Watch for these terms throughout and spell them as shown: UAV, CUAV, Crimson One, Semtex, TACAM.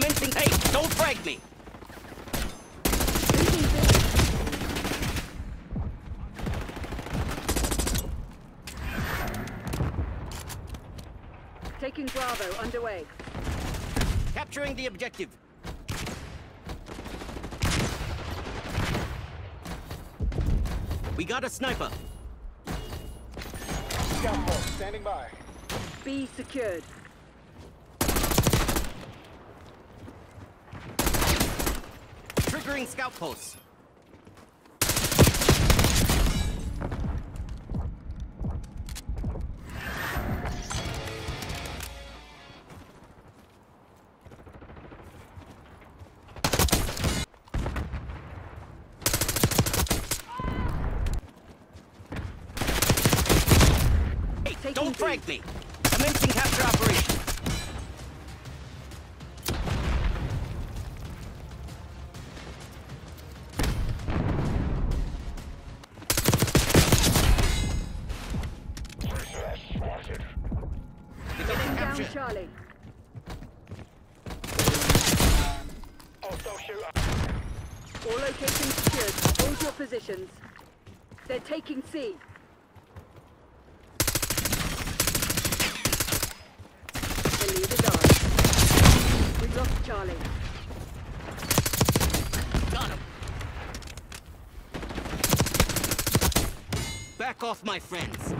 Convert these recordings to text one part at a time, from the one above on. Commencing eight. Don't frag me. Taking Bravo underway. Capturing the objective. We got a sniper. Scout box standing by. B secured. Triggering scout posts. Don't frag me. Commencing capture operation. Beginning capture. Down Charlie. Auto shoot up. All locations secured. Hold your positions. They're taking C. Charlie. Got him. Back off, my friends.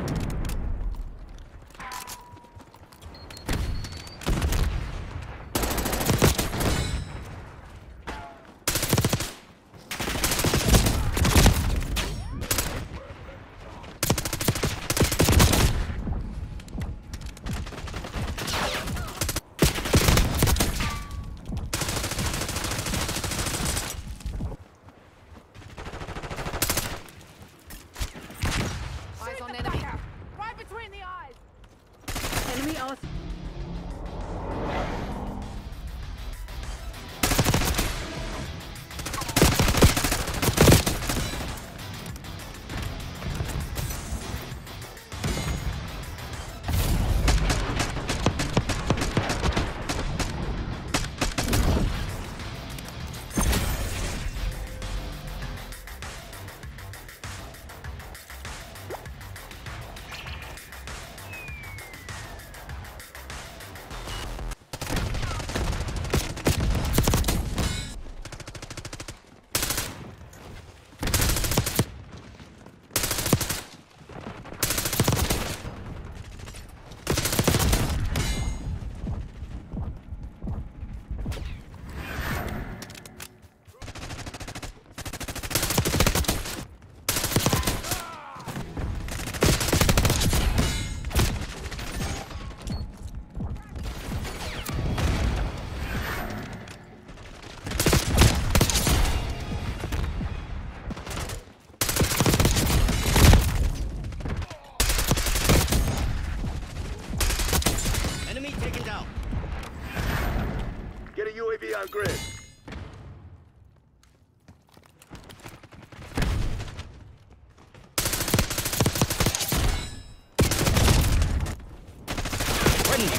Grid.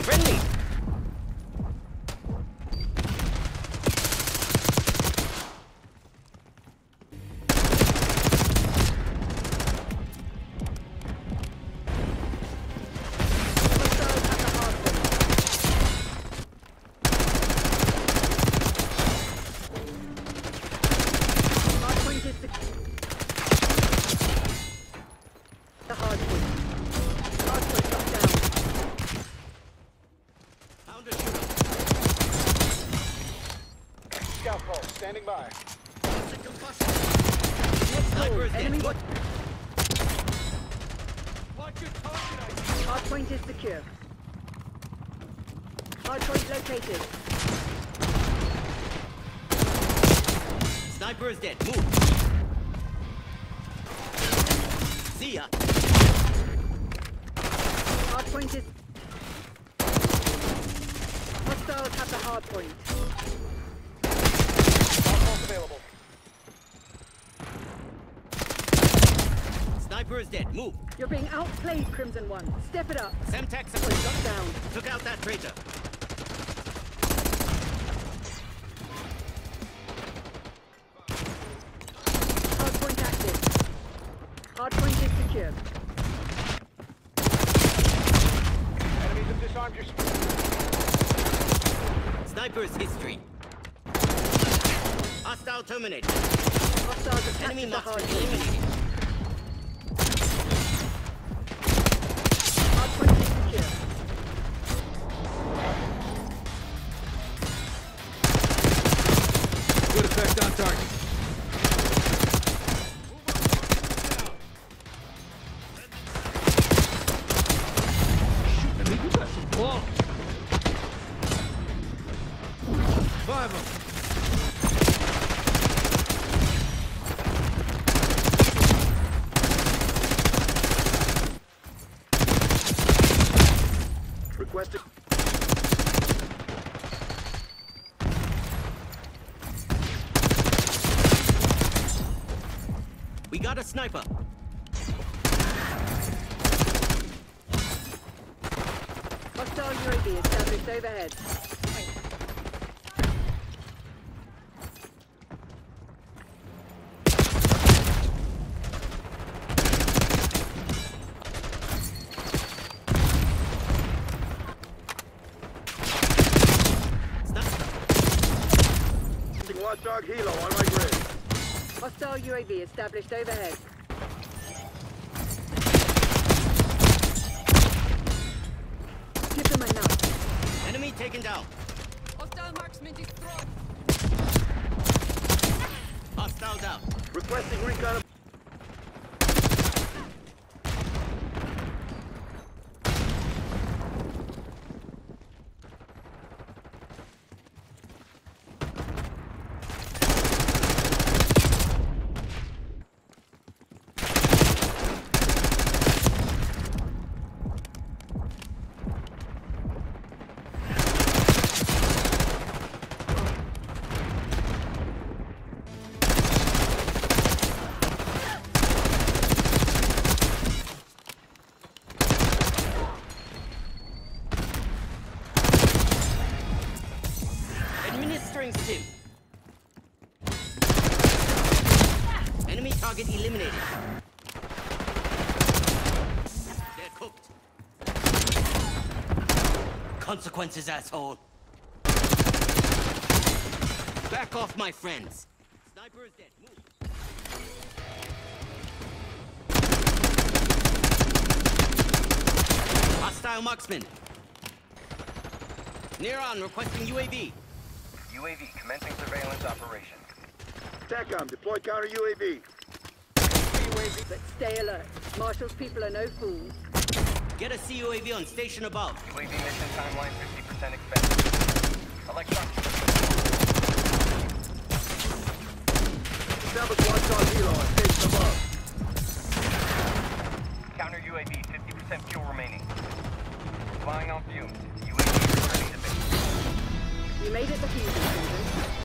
Friendly. Standing by. Enemy. Hardpoint is secure. Hardpoint located. Sniper is dead. Move. See ya. Hardpoint is. Hostiles have the hardpoint. Available. Sniper is dead. Move. You're being outplayed, Crimson One. Step it up. Semtex, shut down. Took out that traitor. Sniper's history. Hostile terminated. Hostile enemy monster eliminated. Good effect on target. Requested. We got a sniper. Hostile UAV established overhead. Watchdog Hilo on my grid. Hostile UAV established overhead. Give them a knife. Enemy taken down. Hostile marksman destroyed. Hostile down. Requesting recon. Enemy target eliminated. They're cooked. Consequences, asshole. Back off, my friends. Sniper is dead. Move. Hostile marksman. Nearon requesting UAV. UAV commencing surveillance operation. TACAM, deploy counter UAV. UAV. But stay alert. Marshall's people are no fools. Get a CUAV on station above. UAV mission timeline 50% expected. Establish Watchdog Hilo on station above. Counter UAV, 50% fuel remaining. Flying on fumes. UAV returning to base. You made it the fusion.